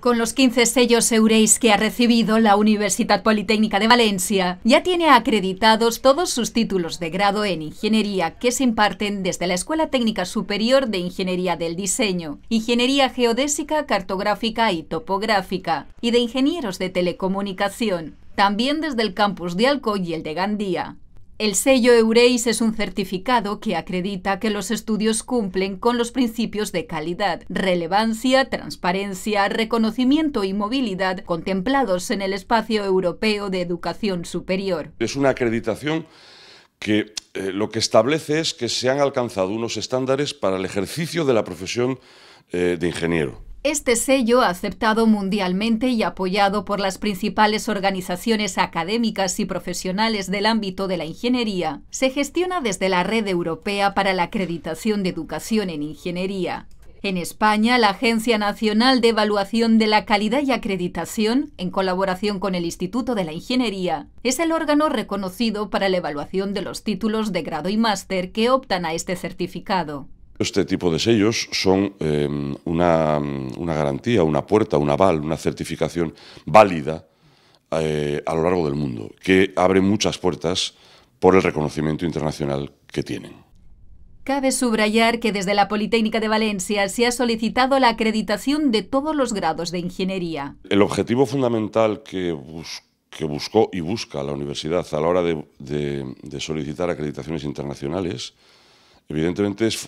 Con los 15 sellos EUR-ACE que ha recibido, la Universitat Politècnica de València ya tiene acreditados todos sus títulos de grado en Ingeniería que se imparten desde la Escuela Técnica Superior de Ingeniería del Diseño, Ingeniería Geodésica, Cartográfica y Topográfica, y de Ingenieros de Telecomunicación, también desde el campus de Alcoy y el de Gandía. El sello EUR-ACE es un certificado que acredita que los estudios cumplen con los principios de calidad, relevancia, transparencia, reconocimiento y movilidad contemplados en el Espacio Europeo de Educación Superior. Es una acreditación que lo que establece es que se han alcanzado unos estándares para el ejercicio de la profesión de ingeniero. Este sello, aceptado mundialmente y apoyado por las principales organizaciones académicas y profesionales del ámbito de la ingeniería, se gestiona desde la Red Europea para la Acreditación de Educación en Ingeniería. En España, la Agencia Nacional de Evaluación de la Calidad y Acreditación, en colaboración con el Instituto de la Ingeniería, es el órgano reconocido para la evaluación de los títulos de grado y máster que optan a este certificado. Este tipo de sellos son una garantía, una puerta, un aval, una certificación válida a lo largo del mundo, que abre muchas puertas por el reconocimiento internacional que tienen. Cabe subrayar que desde la Politécnica de Valencia se ha solicitado la acreditación de todos los grados de ingeniería. El objetivo fundamental que buscó y busca la universidad a la hora de solicitar acreditaciones internacionales, evidentemente es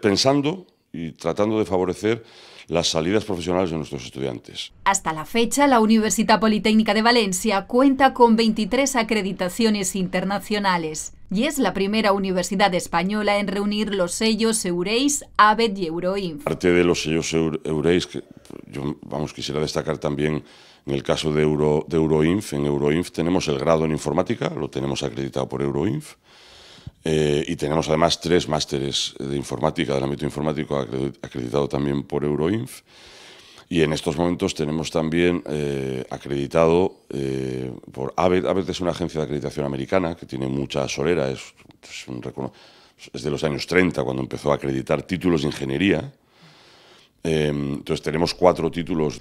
pensando y tratando de favorecer las salidas profesionales de nuestros estudiantes. Hasta la fecha, la Universitat Politècnica de València cuenta con 23 acreditaciones internacionales y es la primera universidad española en reunir los sellos EUR-ACE, ABET y EURO-INF. Aparte de los sellos EUR-ACE, que yo quisiera destacar también en el caso de EURO-INF. En EURO-INF tenemos el grado en informática, lo tenemos acreditado por EURO-INF. Y tenemos además 3 másteres de informática, del ámbito informático, acreditado también por EURO-INF. Y en estos momentos tenemos también acreditado por ABET. ABET es una agencia de acreditación americana que tiene mucha solera, es de los años 30 cuando empezó a acreditar títulos de ingeniería. Entonces tenemos 4 títulos.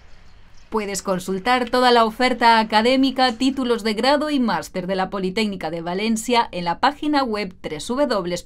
Puedes consultar toda la oferta académica, títulos de grado y máster de la Politécnica de Valencia en la página web www.upv.es.